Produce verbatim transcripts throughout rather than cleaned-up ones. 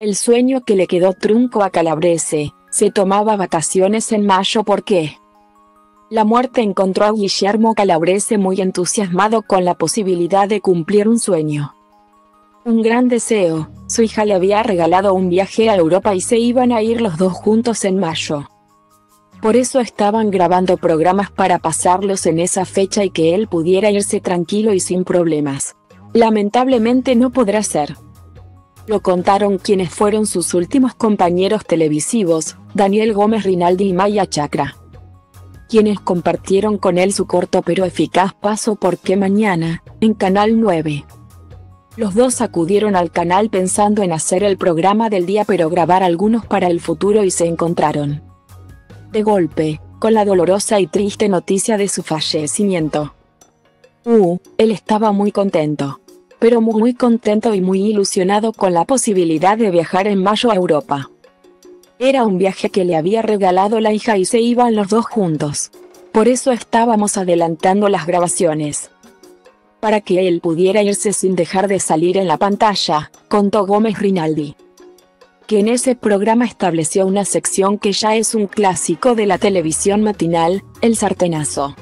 El sueño que le quedó trunco a Calabrese, se tomaba vacaciones en mayo porque la muerte encontró a Guillermo Calabrese muy entusiasmado con la posibilidad de cumplir un sueño. Un gran deseo, su hija le había regalado un viaje a Europa y se iban a ir los dos juntos en mayo. Por eso estaban grabando programas para pasarlos en esa fecha y que él pudiera irse tranquilo y sin problemas. Lamentablemente no podrá ser. Lo contaron quienes fueron sus últimos compañeros televisivos, Daniel Gómez Rinaldi y Maya Chacra, quienes compartieron con él su corto pero eficaz paso porque mañana, en Canal nueve. Los dos acudieron al canal pensando en hacer el programa del día pero grabar algunos para el futuro y se encontraron, de golpe, con la dolorosa y triste noticia de su fallecimiento. Uh, él estaba muy contento. Pero muy, muy contento y muy ilusionado con la posibilidad de viajar en mayo a Europa. Era un viaje que le había regalado la hija y se iban los dos juntos. Por eso estábamos adelantando las grabaciones, para que él pudiera irse sin dejar de salir en la pantalla, contó Gómez Rinaldi, que en ese programa estableció una sección que ya es un clásico de la televisión matinal, el sartenazo.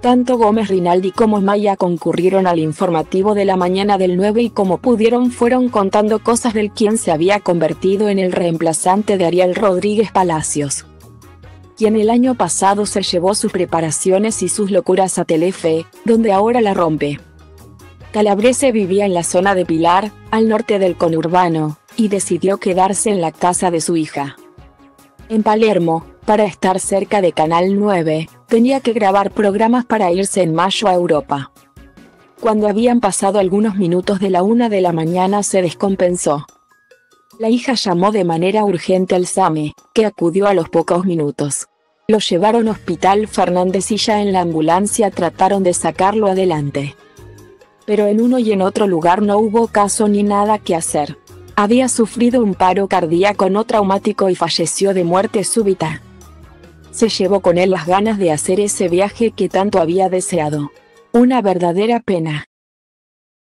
Tanto Gómez Rinaldi como Maya concurrieron al informativo de la mañana del nueve y como pudieron fueron contando cosas del quien se había convertido en el reemplazante de Ariel Rodríguez Palacios, quien el año pasado se llevó sus preparaciones y sus locuras a Telefe, donde ahora la rompe. Calabrese vivía en la zona de Pilar, al norte del conurbano, y decidió quedarse en la casa de su hija, en Palermo, para estar cerca de Canal nueve, tenía que grabar programas para irse en mayo a Europa. Cuando habían pasado algunos minutos de la una de la mañana se descompensó. La hija llamó de manera urgente al SAME, que acudió a los pocos minutos. Lo llevaron al hospital Fernández y ya en la ambulancia trataron de sacarlo adelante. Pero en uno y en otro lugar no hubo caso ni nada que hacer. Había sufrido un paro cardíaco no traumático y falleció de muerte súbita. Se llevó con él las ganas de hacer ese viaje que tanto había deseado. Una verdadera pena.